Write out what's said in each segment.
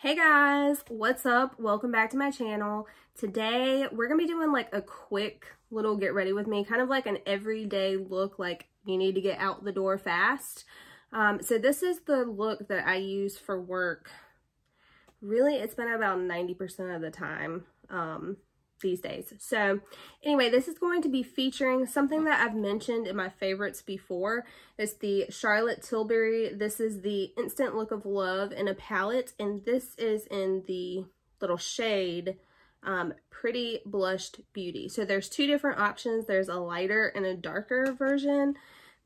Hey guys, what's up? Welcome back to my channel. Today we're gonna be doing like a quick little get ready with me, kind of like an everyday look, like you need to get out the door fast. So this is the look that I use for work. Really, it's been about 90% of the time these days. So anyway, this is going to be featuring something that I've mentioned in my favorites before. It's the Charlotte Tilbury. This is the Instant Look of Love in a palette, and this is in the little shade Pretty Blushed Beauty. So there's two different options. There's a lighter and a darker version.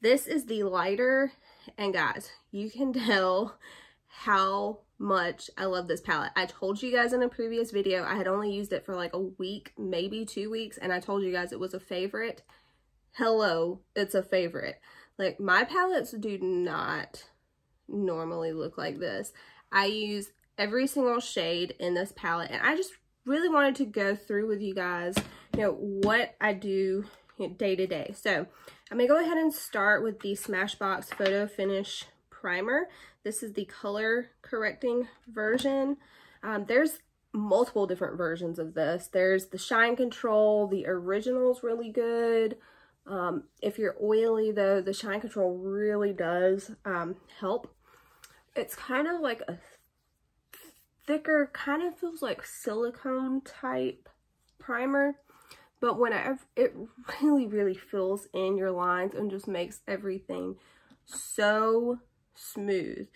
This is the lighter, and guys, you can tell how much I love this palette. I told you guys in a previous video I had only used it for like a week, maybe 2 weeks, and I told you guys it was a favorite. Hello, it's a favorite. Like, my palettes do not normally look like this. I use every single shade in this palette, and I just really wanted to go through with you guys, you know, what I do day to day. So I'm gonna go ahead and start with the Smashbox Photo Finish primer. This is the color correcting version. There's multiple different versions of this. There's the shine control. The original's really good. If you're oily though, the shine control really does help. It's kind of like a thicker, kind of feels like silicone type primer, but it really fills in your lines and just makes everything so smooth.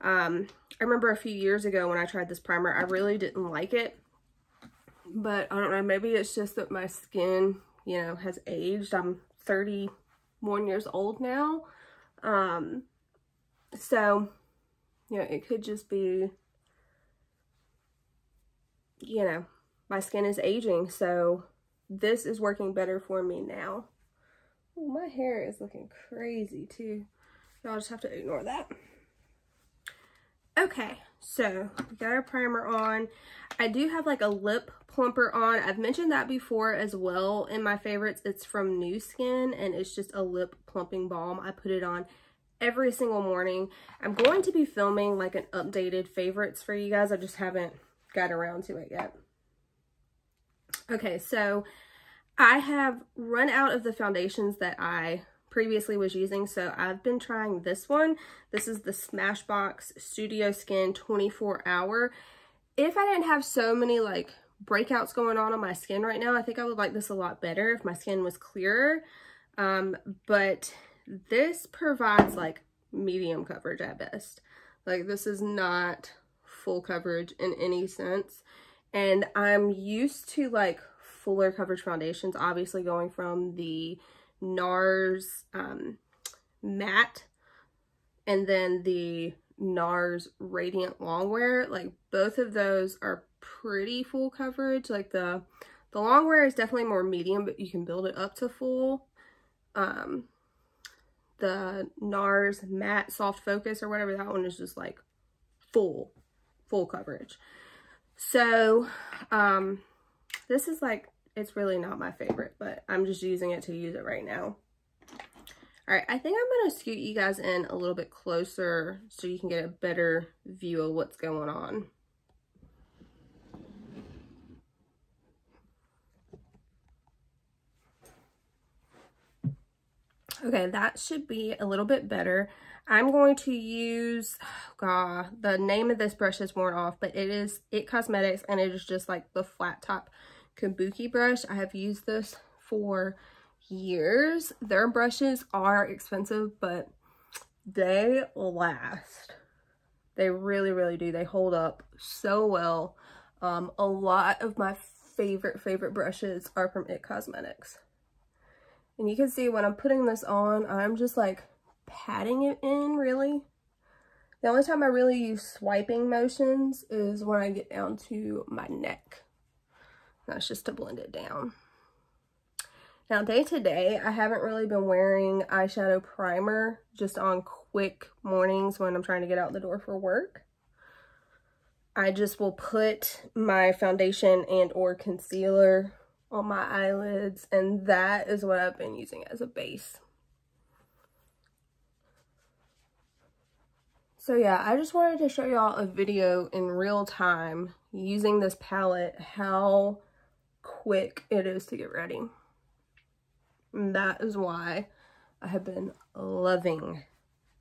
I remember a few years ago when I tried this primer, I really didn't like it, but I don't know, maybe it's just that my skin, you know, has aged. I'm 31 years old now, so you know, it could just be, you know, my skin is aging, so this is working better for me now. Ooh, my hair is looking crazy too. I'll just have to ignore that. Okay, so we got our primer on. I do have like a lip plumper on. I've mentioned that before as well in my favorites. It's from New Skin, and it's just a lip plumping balm. I put it on every single morning. I'm going to be filming like an updated favorites for you guys. I just haven't got around to it yet. Okay, so I have run out of the foundations that I previously was using, so I've been trying this one. This is the Smashbox Studio Skin 24 hour. If I didn't have so many like breakouts going on my skin right now, I think I would like this a lot better if my skin was clearer, but this provides like medium coverage at best. Like, this is not full coverage in any sense, and I'm used to like fuller coverage foundations, obviously going from the NARS matte and then the NARS radiant longwear. Like, both of those are pretty full coverage. Like, the longwear is definitely more medium, but you can build it up to full. The NARS matte soft focus or whatever, that one is just like full coverage. So this is like, it's really not my favorite, but I'm just using it to use it right now. All right, I think I'm going to scoot you guys in a little bit closer so you can get a better view of what's going on. Okay, that should be a little bit better. I'm going to use, oh God, the name of this brush is worn off, but it is It Cosmetics, and it is just like the flat top Kabuki brush. I have used this for years. Their brushes are expensive, but they last. They really, really do. They hold up so well. A lot of my favorite brushes are from It Cosmetics. And you can see when I'm putting this on, I'm just like patting it in, really. The only time I really use swiping motions is when I get down to my neck. That's just to blend it down. Now, day to day, I haven't really been wearing eyeshadow primer, just on quick mornings when I'm trying to get out the door for work. I just will put my foundation and or concealer on my eyelids, and that is what I've been using as a base. So yeah, I just wanted to show y'all a video in real time using this palette, how quick it is to get ready. And that is why I have been loving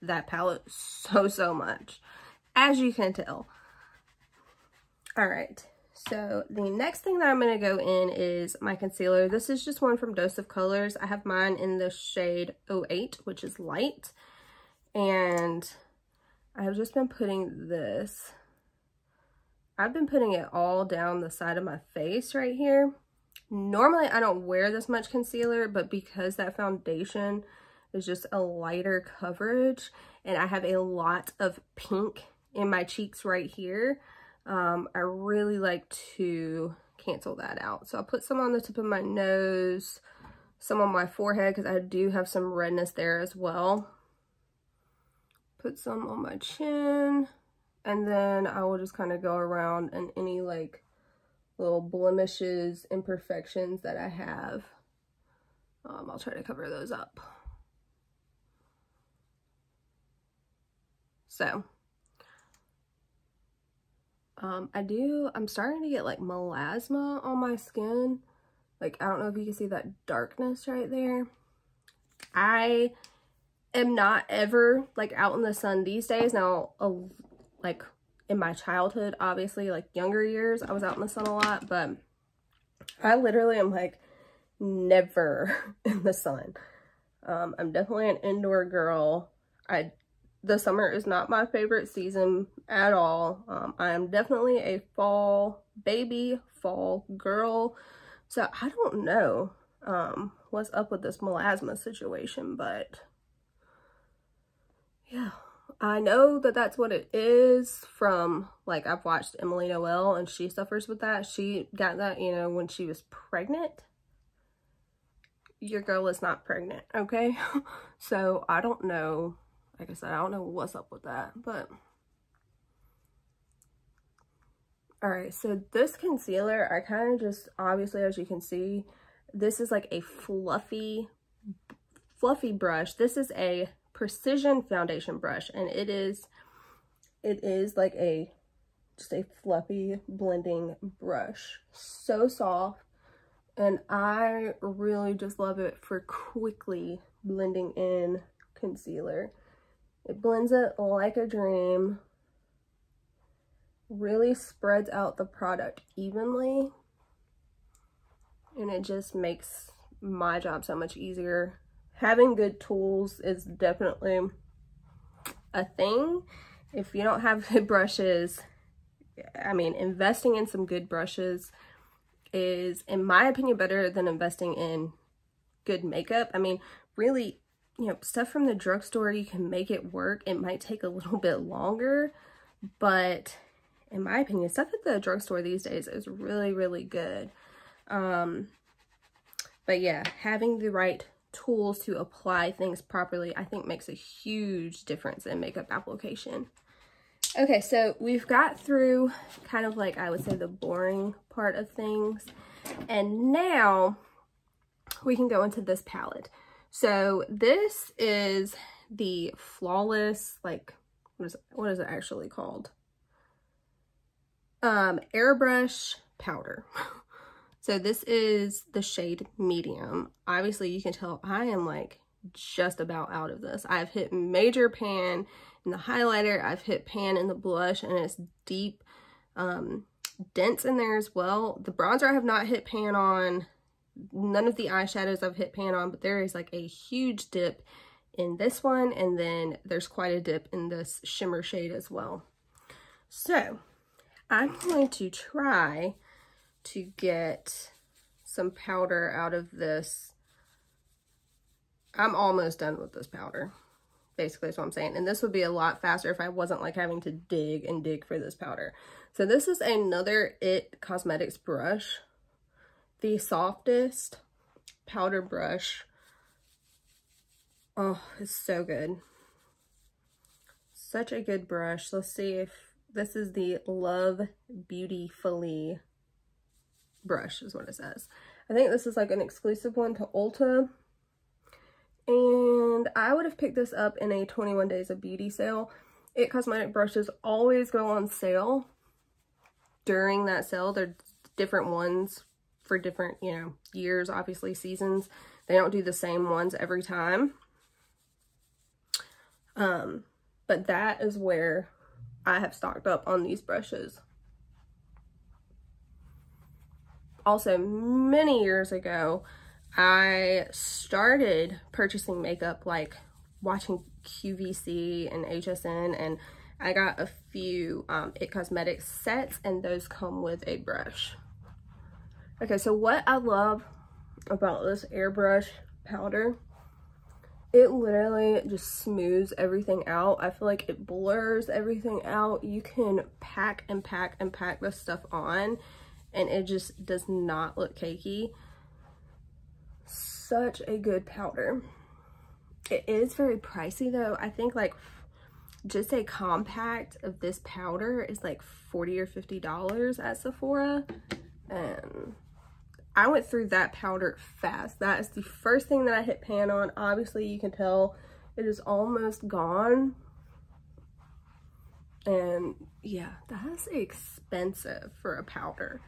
that palette so much, as you can tell. All right, so the next thing that I'm going to go in is my concealer. This is just one from Dose of Colors. I have mine in the shade 08, which is light, and I've just been putting this. I've been putting it all down the side of my face right here. Normally, I don't wear this much concealer, but because that foundation is just a lighter coverage and I have a lot of pink in my cheeks right here, I really like to cancel that out. So I'll put some on the tip of my nose, some on my forehead because I do have some redness there as well. Put some on my chin, and then I will just kind of go around and any like little blemishes, imperfections that I have, I'll try to cover those up. So I'm starting to get like melasma on my skin. Like, I don't know if you can see that darkness right there. I am not ever like out in the sun these days. Now, like in my childhood, obviously, like younger years, I was out in the sun a lot, but I literally am like never in the sun. I'm definitely an indoor girl. The summer is not my favorite season at all. I am definitely a fall baby, fall girl. So I don't know what's up with this melasma situation, but yeah. I know that that's what it is from, like, I've watched Emily Noel and she suffers with that. She got that, you know, when she was pregnant. Your girl is not pregnant, okay? So I don't know. Like I said, I don't know what's up with that, but. Alright, so this concealer, I kind of just, obviously, as you can see, this is like a fluffy brush. This is a precision foundation brush, and it is like a, just a fluffy blending brush. So soft, and I really just love it for quickly blending in concealer. It blends it like a dream, really spreads out the product evenly, and it just makes my job so much easier. Having good tools is definitely a thing. If you don't have good brushes, I mean, investing in some good brushes is, in my opinion, better than investing in good makeup. I mean, really, you know, stuff from the drugstore, you can make it work. It might take a little bit longer, but in my opinion, stuff at the drugstore these days is really good. But yeah, having the right tools to apply things properly, I think makes a huge difference in makeup application. Okay, so we've got through kind of like, I would say, the boring part of things, and now we can go into this palette. So this is the Flawless, like, what is it actually called? Airbrush Powder. So this is the shade Medium. Obviously, you can tell I am like just about out of this. I've hit major pan in the highlighter. I've hit pan in the blush, and it's deep, dense in there as well. The bronzer I have not hit pan on. None of the eyeshadows I've hit pan on, but there is like a huge dip in this one, and then there's quite a dip in this shimmer shade as well. So I'm going to try to get some powder out of this. I'm almost done with this powder, basically, is what I'm saying. And this would be a lot faster if I wasn't like having to dig for this powder. So this is another It Cosmetics brush. The softest powder brush. Oh, it's so good. Such a good brush. Let's see if this is the Love Beautifully brush, is what it says. I think this is like an exclusive one to Ulta. And I would have picked this up in a 21 Days of Beauty sale. It Cosmetic brushes always go on sale. During that sale, they're different ones for different, you know, years, obviously seasons. They don't do the same ones every time. But that is where I have stocked up on these brushes. Also, many years ago, I started purchasing makeup, like watching QVC and HSN, and I got a few It Cosmetics sets, and those come with a brush. Okay, so what I love about this airbrush powder, it literally just smooths everything out. I feel like it blurs everything out. You can pack and pack and pack this stuff on, and it just does not look cakey. Such a good powder. It is very pricey though. I think like just a compact of this powder is like $40 or $50 at Sephora. And I went through that powder fast. That is the first thing that I hit pan on. Obviously you can tell it is almost gone. And yeah, that's expensive for a powder.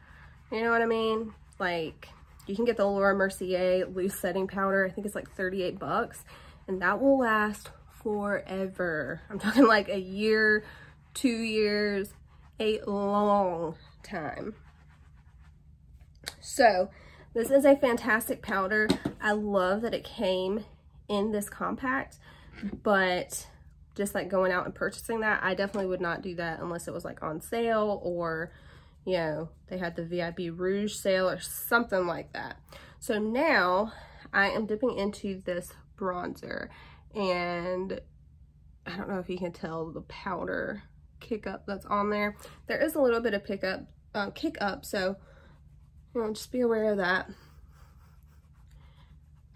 You know what I mean? Like you can get the Laura Mercier loose setting powder. I think it's like 38 bucks. And that will last forever. I'm talking like a year, 2 years, a long time. So this is a fantastic powder. I love that it came in this compact, but just like going out and purchasing that, I definitely would not do that unless it was like on sale, or you know, they had the VIB Rouge sale or something like that. So now I am dipping into this bronzer, and I don't know if you can tell the powder kick up that's on there. There is a little bit of kick up, so you know, just be aware of that.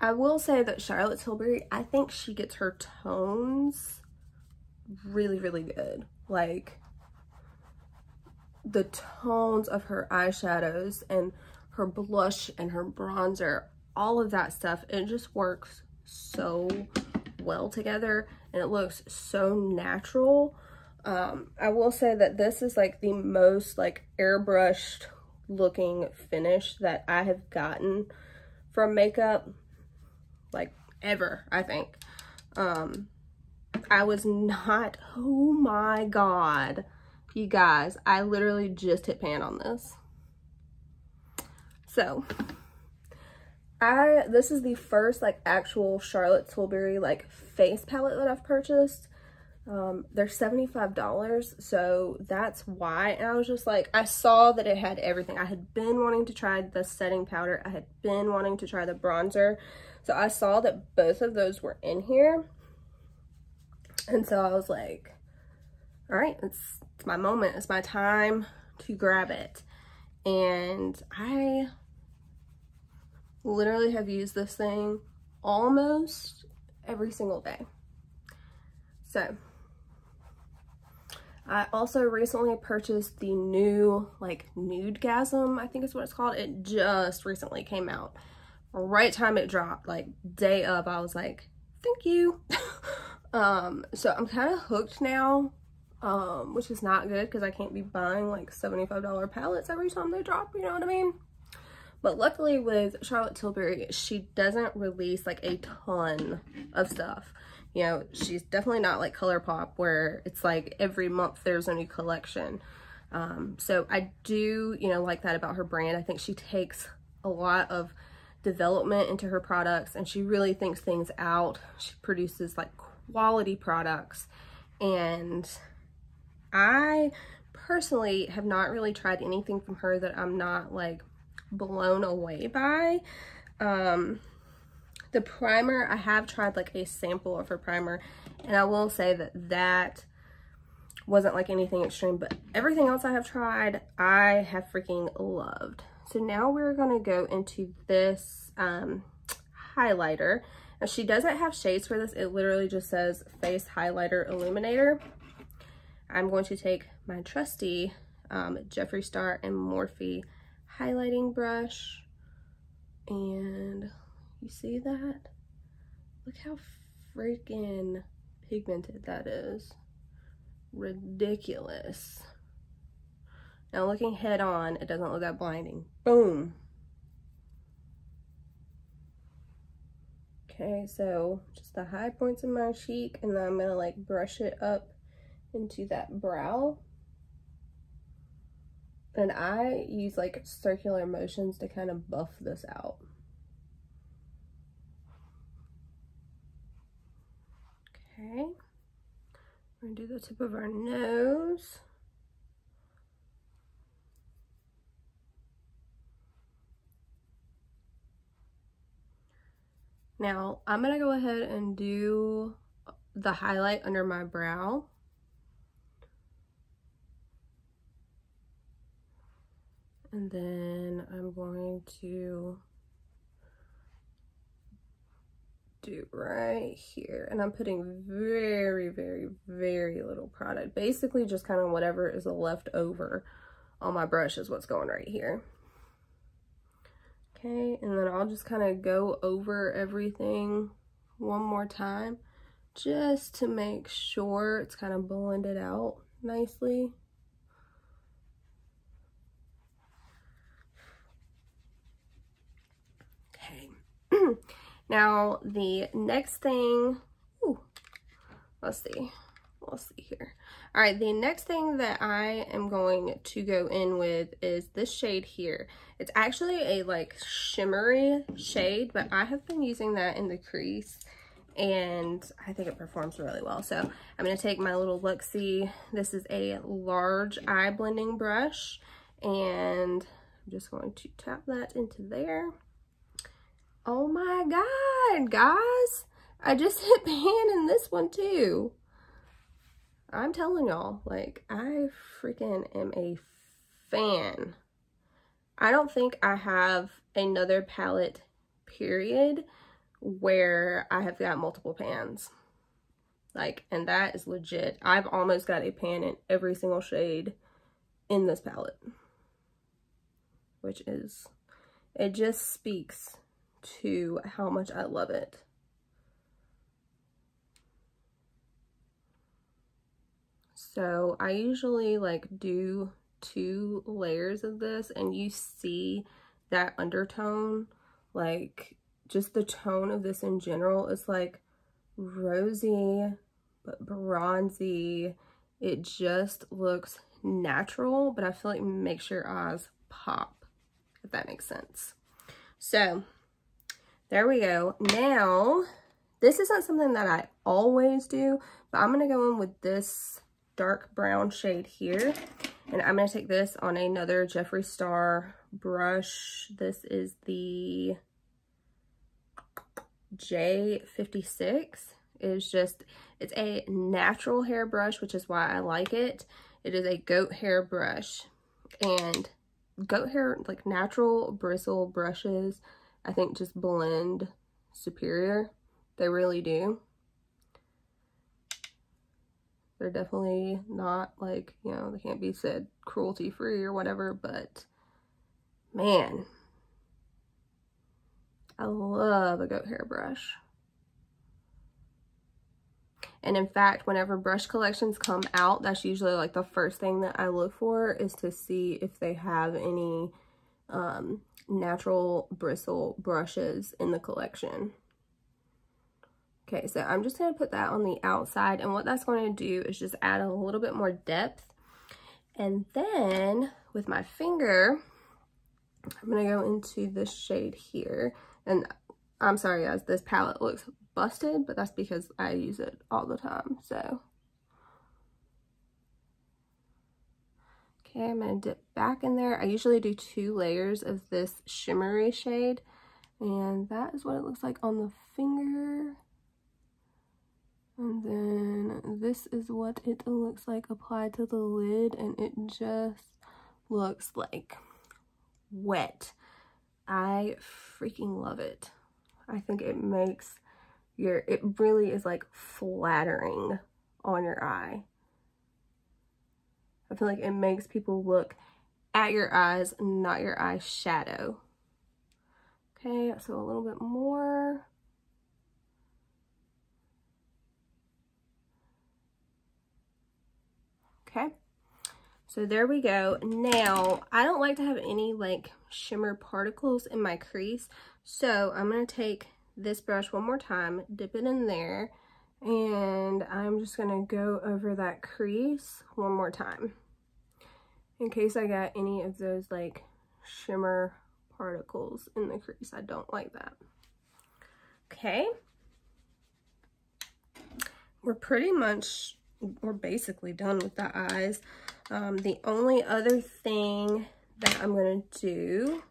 I will say that Charlotte Tilbury, I think she gets her tones really, really good. Like the tones of her eyeshadows and her blush and her bronzer, all of that stuff, it just works so well together and it looks so natural. I will say that this is like the most like airbrushed looking finish that I have gotten from makeup like ever, I think. I was not, oh my god, you guys, I literally just hit pan on this. So this is the first like actual Charlotte Tilbury like face palette that I've purchased. They're $75, so that's why. And I was just like, I saw that it had everything. I had been wanting to try the setting powder. I had been wanting to try the bronzer. So I saw that both of those were in here. And so I was like, all right, it's my moment. It's my time to grab it. And I literally have used this thing almost every single day. So I also recently purchased the new like Nudegasm, I think is what it's called. It just recently came out. Right time it dropped, like day up, I was like, thank you. So I'm kind of hooked now, which is not good because I can't be buying like $75 palettes every time they drop, you know what I mean? But luckily with Charlotte Tilbury, she doesn't release like a ton of stuff. You know, she's definitely not like ColourPop where it's like every month there's a new collection. So I do, you know, like that about her brand. I think she takes a lot of development into her products and she really thinks things out. She produces like quality products. And I personally have not really tried anything from her that I'm not like blown away by. The primer, I have tried like a sample of her primer, and I will say that that wasn't like anything extreme, but everything else I have tried, I have freaking loved. So now we're gonna go into this highlighter. And she doesn't have shades for this. It literally just says Face Highlighter Illuminator. I'm going to take my trusty Jeffree Star and Morphe highlighting brush, and you see that? Look how freaking pigmented that is. ridiculous. Now looking head on, it doesn't look that blinding. Boom. Okay, so just the high points of my cheek, and then I'm gonna like brush it up into that brow. And I use like circular motions to kind of buff this out. Okay, we're gonna do the tip of our nose. Now, I'm gonna go ahead and do the highlight under my brow. And then I'm going to do right here. And I'm putting very, very, very little product. Basically just kind of whatever is left over on my brush is what's going right here. Okay, and then I'll just kind of go over everything one more time just to make sure it's kind of blended out nicely. Okay. Now the next thing, ooh, let's see here. All right, the next thing that I am going to go in with is this shade here. It's actually a like shimmery shade, but I have been using that in the crease and I think it performs really well. So I'm going to take my little Luxie. This is a large eye blending brush, and I'm just going to tap that into there. Oh my God, guys, I just hit pan in this one too. I'm telling y'all, like, I freaking am a fan. I don't think I have another palette, period, where I have got multiple pans. Like, and that is legit. I've almost got a pan in every single shade in this palette. Which is, it just speaks to how much I love it. So I usually like do 2 layers of this, and you see that undertone, like just the tone of this in general is like rosy but bronzy. It just looks natural, but I feel like it makes your eyes pop, if that makes sense. So there we go. Now this isn't something that I always do, but I'm gonna go in with this dark brown shade here, and I'm going to take this on another Jeffree Star brush. This is the J56. It's just, it's a natural hair brush, which is why I like it. It is a goat hair brush, and goat hair, like natural bristle brushes, I think just blend superior. They really do. They're definitely not like, you know, they can't be said cruelty free or whatever, but man, I love a goat hair brush. And in fact, whenever brush collections come out, that's usually like the first thing that I look for, is to see if they have any natural bristle brushes in the collection. Okay, so I'm just going to put that on the outside, and what that's going to do is just add a little bit more depth. And then with my finger, I'm going to go into this shade here. And I'm sorry guys, this palette looks busted, but that's because I use it all the time. So, okay, I'm going to dip back in there. I usually do 2 layers of this shimmery shade, and that is what it looks like on the finger. And then this is what it looks like applied to the lid, and it just looks like wet. I freaking love it. I think it makes your, it really is like flattering on your eye. I feel like it makes people look at your eyes, not your eye shadow. Okay, so a little bit more. Okay, so there we go. Now, I don't like to have any like shimmer particles in my crease, so I'm going to take this brush one more time, dip it in there, and I'm just going to go over that crease one more time in case I got any of those like shimmer particles in the crease. I don't like that. Okay, we're basically done with the eyes. The only other thing that I'm gonna do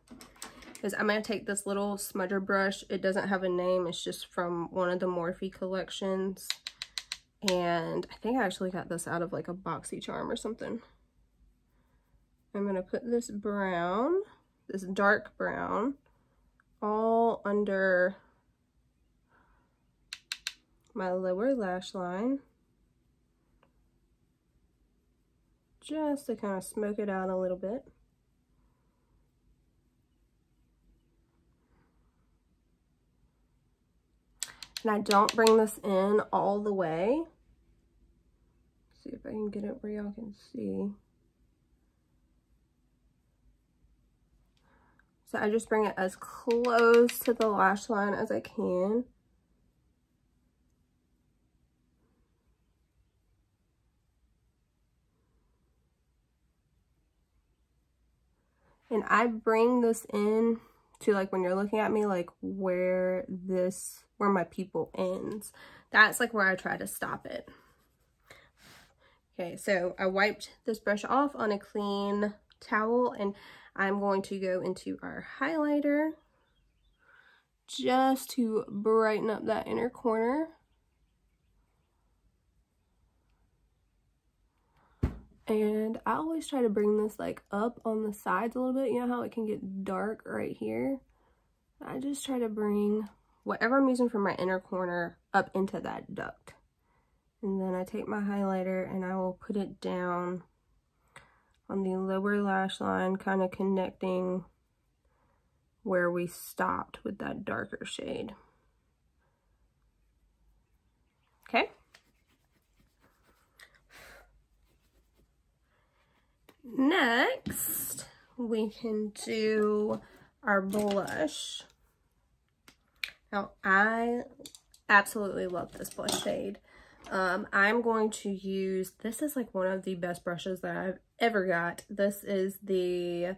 is I'm gonna take this little smudger brush. It doesn't have a name, it's just from one of the Morphe collections, and I think I actually got this out of like a BoxyCharm or something. I'm gonna put this brown, this dark brown, all under my lower lash line, just to kind of smoke it out a little bit. And I don't bring this in all the way. Let's see if I can get it where y'all can see. So I just bring it as close to the lash line as I can. And I bring this in to like when you're looking at me, like where my pupil ends. That's like where I try to stop it. Okay, so I wiped this brush off on a clean towel, and I'm going to go into our highlighter just to brighten up that inner corner. And I always try to bring this like up on the sides a little bit. You know how it can get dark right here? I just try to bring whatever I'm using from my inner corner up into that duct. And then I take my highlighter and I will put it down on the lower lash line, kind of connecting where we stopped with that darker shade. Okay. Next, we can do our blush. Now, I absolutely love this blush shade. I'm going to use, this is like one of the best brushes that I've ever got. This is the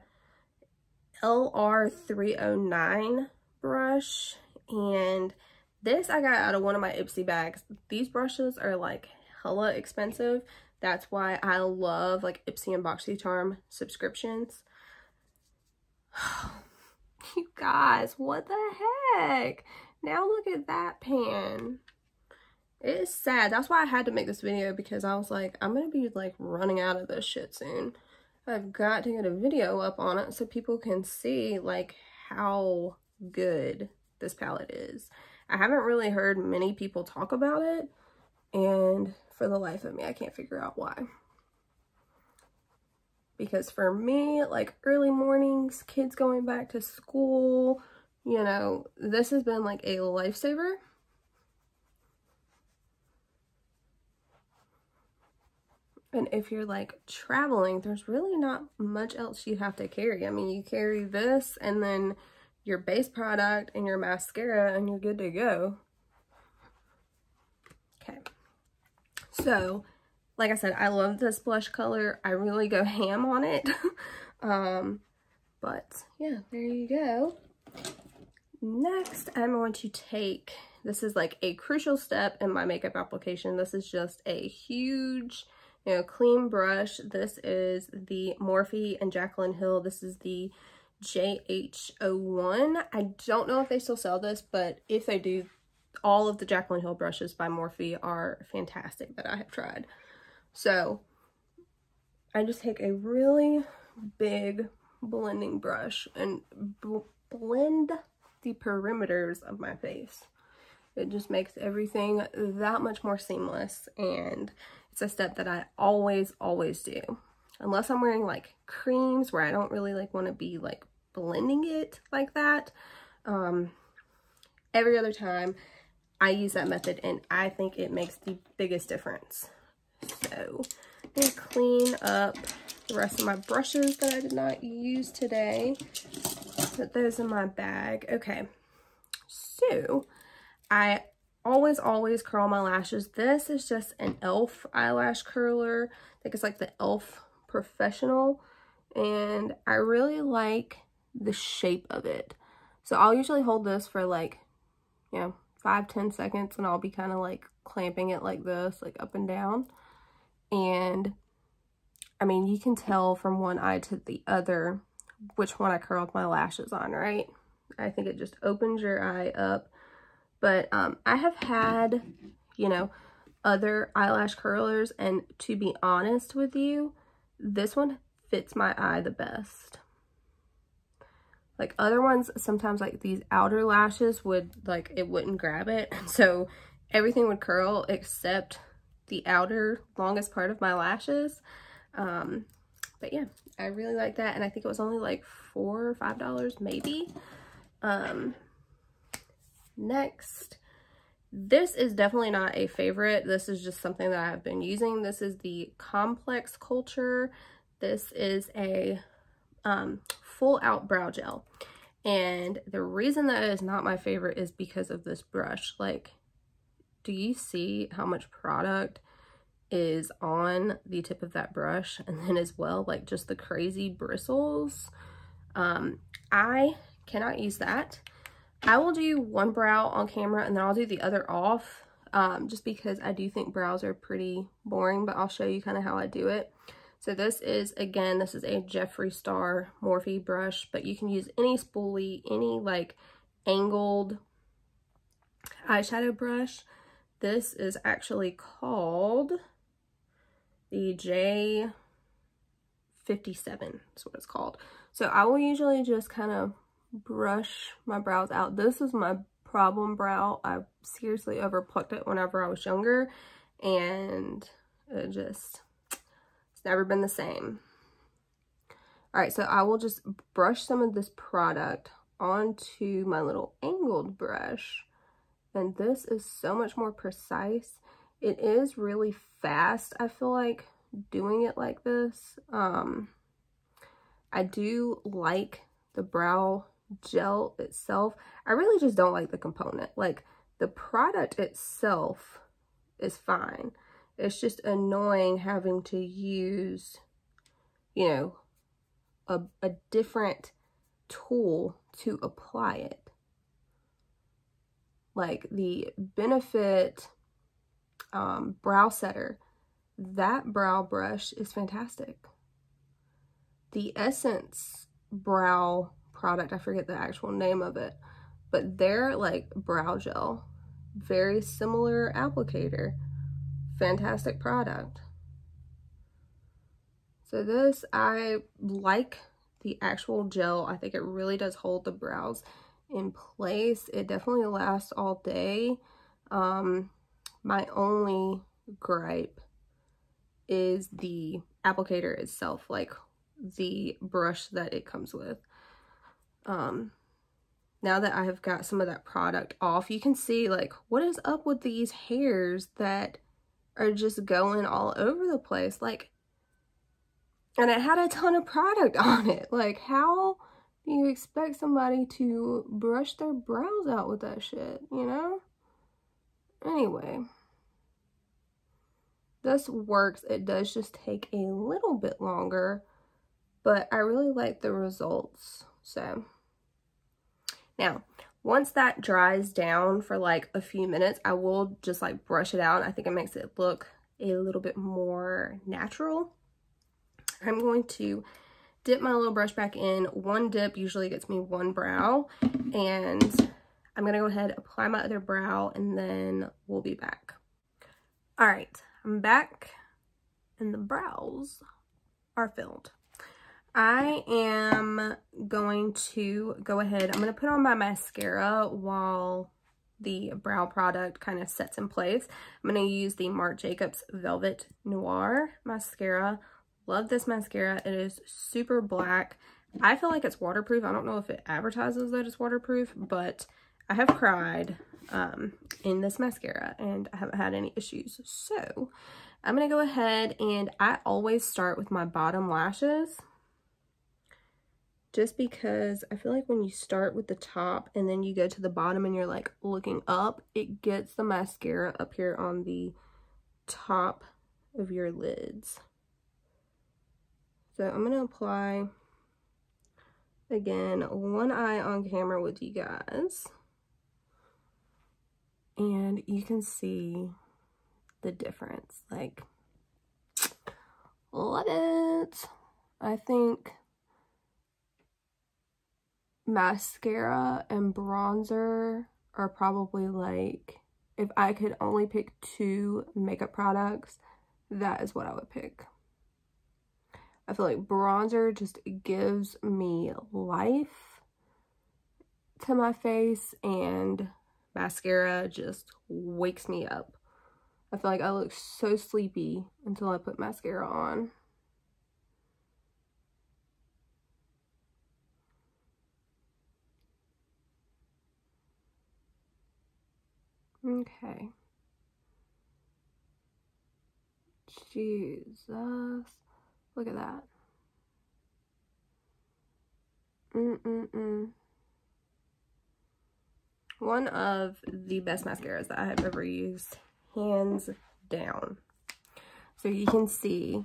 LR309 brush, and this I got out of one of my Ipsy bags. These brushes are like hella expensive. That's why I love like Ipsy and BoxyCharm subscriptions. You guys, what the heck? Now look at that pan. It is sad. That's why I had to make this video, because I was like, I'm going to be like running out of this shit soon. I've got to get a video up on it so people can see like how good this palette is. I haven't really heard many people talk about it, and for the life of me, I can't figure out why. Because for me, like early mornings, kids going back to school, you know, this has been like a lifesaver. And if you're like traveling, there's really not much else you have to carry. I mean, you carry this and then your base product and your mascara and you're good to go. Okay. So, like I said, I love this blush color. I really go ham on it. But yeah, there you go. Next, I'm going to take, this is like a crucial step in my makeup application. This is just a huge, you know, clean brush. This is the Morphe and Jaclyn Hill. This is the JH01. I don't know if they still sell this, but if they do, all of the Jaclyn Hill brushes by Morphe are fantastic that I have tried. So I just take a really big blending brush and blend the perimeters of my face. It just makes everything that much more seamless, and it's a step that I always, always do. Unless I'm wearing like creams where I don't really like want to be like blending it like that. Every other time I use that method, and I think it makes the biggest difference. So Let me clean up the rest of my brushes that I did not use today. Put those in my bag. Okay, so I always curl my lashes. This is just an e.l.f. eyelash curler. I think it's like the e.l.f. Professional, and I really like the shape of it. So I'll usually hold this for like, you know, 5-10 seconds, and I'll be kind of like clamping it like this, like up and down. And I mean, you can tell from one eye to the other which one I curled my lashes on, right? I think it just opens your eye up. But I have had, you know, other eyelash curlers, and to be honest with you, this one fits my eye the best. Like other ones, sometimes like these outer lashes would, like, it wouldn't grab it. So everything would curl except the outer longest part of my lashes. But yeah, I really like that. And I think it was only like $4 or $5 maybe. Next, this is definitely not a favorite. This is just something that I've been using. This is the Complex Culture. This is a full out brow gel, and the reason that it is not my favorite is because of this brush. Like, do you see how much product is on the tip of that brush? And then as well, like, just the crazy bristles. I cannot use that. I will do one brow on camera and then I'll do the other off, just because I do think brows are pretty boring, but I'll show you kind of how I do it. So this is, again, this is a Jeffree Star Morphe brush, but you can use any spoolie, any like angled eyeshadow brush. This is actually called the J57, is what it's called. So I will usually just kind of brush my brows out. This is my problem brow. I seriously overplucked it whenever I was younger, and it just, it's never been the same. All right, so I will just brush some of this product onto my little angled brush, and this is so much more precise. It is really fast, I feel like, doing it like this. I do like the brow gel itself. I really just don't like the component. Like, the product itself is fine. It's just annoying having to use, you know, a different tool to apply it. Like the Benefit brow setter, that brow brush is fantastic. The Essence brow product, I forget the actual name of it, but they're like brow gel, very similar applicator, fantastic product. So this, I like the actual gel. I think it really does hold the brows in place. It definitely lasts all day. My only gripe is the applicator itself, like the brush that it comes with. Now that I have got some of that product off, you can see, like, what is up with these hairs that are just going all over the place? Like, and it had a ton of product on it. Like, how do you expect somebody to brush their brows out with that shit, you know? Anyway, this works. It does just take a little bit longer, but I really like the results. So now, once that dries down for like a few minutes, I will just like brush it out. I think it makes it look a little bit more natural. I'm going to dip my little brush back in. One dip usually gets me one brow, and I'm gonna go ahead, apply my other brow, and then we'll be back. All right, I'm back, and the brows are filled. I am going to go ahead, I'm going to put on my mascara while the brow product kind of sets in place. I'm going to use the Marc Jacobs Velvet Noir mascara. Love this mascara. It is super black. I feel like it's waterproof. I don't know if it advertises that it's waterproof, but I have cried in this mascara, and I haven't had any issues. So I'm going to go ahead and I always start with my bottom lashes just because I feel like when you start with the top and then you go to the bottom and you're like looking up, it gets the mascara up here on the top of your lids. So I'm going to apply, again, one eye on camera with you guys. And you can see the difference. Like, love it. I think mascara and bronzer are probably like, if I could only pick two makeup products, that is what I would pick. I feel like bronzer just gives me life to my face, and mascara just wakes me up. I feel like I look so sleepy until I put mascara on. Okay. Jesus. Look at that. One of the best mascaras that I have ever used, hands down. So you can see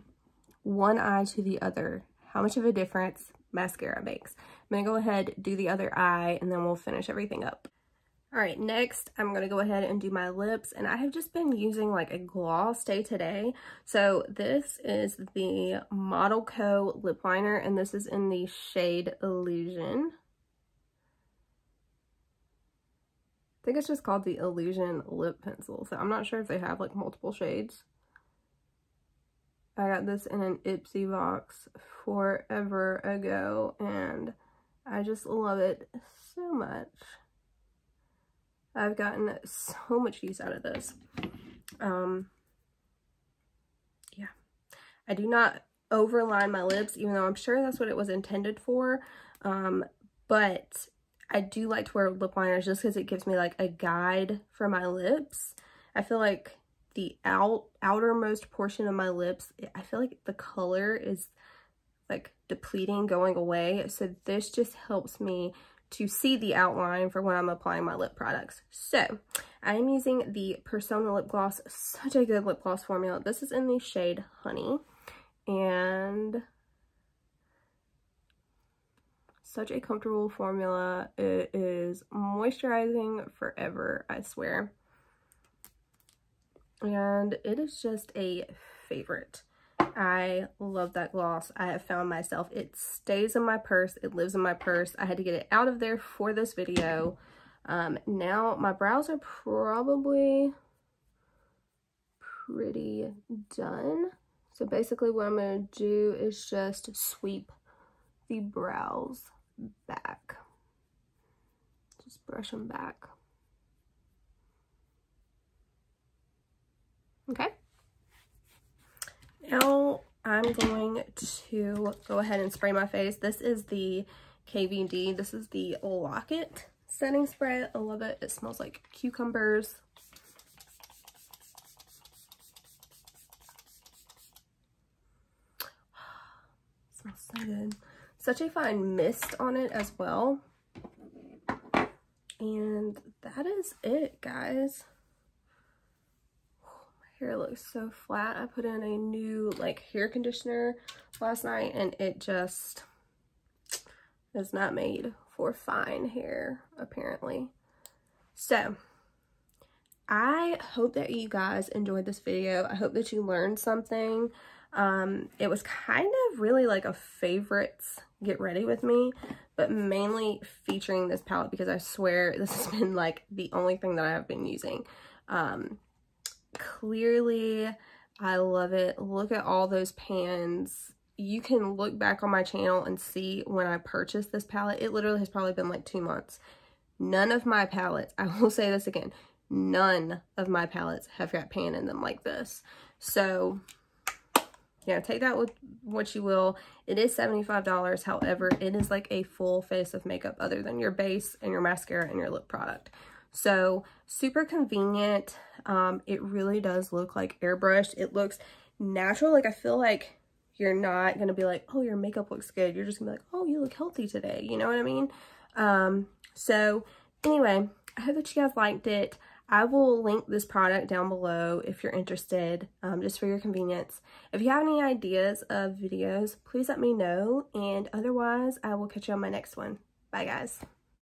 one eye to the other, how much of a difference mascara makes. I'm gonna go ahead, do the other eye, and then we'll finish everything up. All right, next I'm gonna go ahead and do my lips, and I have just been using like a gloss day today. So this is the Model Co lip liner, and this is in the shade Illusion. I think it's just called the Illusion lip pencil, so I'm not sure if they have like multiple shades. I got this in an Ipsy box forever ago, and I just love it so much. I've gotten so much use out of this. Yeah, I do not overline my lips, even though I'm sure that's what it was intended for, but I do like to wear lip liners just because it gives me like a guide for my lips. I feel like the outermost portion of my lips, I feel like the color is like depleting, going away, so this just helps me to see the outline for when I'm applying my lip products. So I am using the Persona lip gloss, such a good lip gloss formula. This is in the shade Honey, and such a comfortable formula. It is moisturizing forever, I swear, and it is just a favorite. I love that gloss. I have found myself, it stays in my purse, it lives in my purse. I had to get it out of there for this video. Now my brows are probably pretty done, so basically what I'm going to do is just sweep the brows back, just brush them back. Okay. Now I'm going to go ahead and spray my face. This is the KVD. This is the Lock It setting spray. I love it. It smells like cucumbers. Smells so good. Such a fine mist on it as well. And that is it, guys. Hair looks so flat. I put in a new like hair conditioner last night, and it just is not made for fine hair apparently. So I hope that you guys enjoyed this video. I hope that you learned something. It was kind of really like a favorites get ready with me, but mainly featuring this palette because I swear this has been like the only thing that I have been using. Clearly I love it. Look at all those pans. You can look back on my channel and see when I purchased this palette. It literally has probably been like 2 months. None of my palettes, I will say this again, none of my palettes have got pan in them like this. So yeah, take that with what you will. It is $75, however it is like a full face of makeup other than your base and your mascara and your lip product. So super convenient. It really does look like airbrushed. It looks natural. Like, I feel like you're not going to be like, oh, your makeup looks good. You're just gonna be like, oh, you look healthy today. You know what I mean? So anyway, I hope that you guys liked it. I will link this product down below if you're interested, just for your convenience. If you have any ideas of videos, please let me know. And otherwise, I will catch you on my next one. Bye, guys.